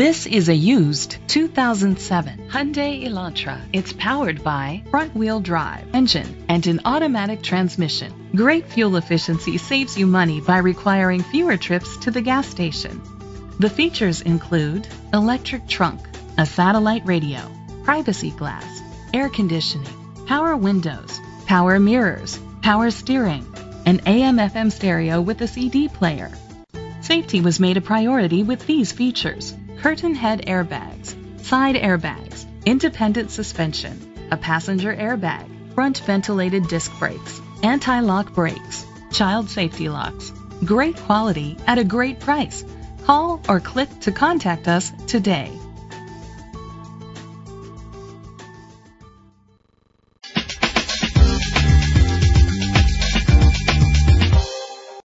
This is a used 2007 Hyundai Elantra. It's powered by front-wheel drive engine and an automatic transmission. Great fuel efficiency saves you money by requiring fewer trips to the gas station. The features include electric trunk, a satellite radio, privacy glass, air conditioning, power windows, power mirrors, power steering, an AM/FM stereo with a CD player. Safety was made a priority with these features: curtain head airbags, side airbags, independent suspension, a passenger airbag, front ventilated disc brakes, anti-lock brakes, child safety locks. Great quality at a great price. Call or click to contact us today.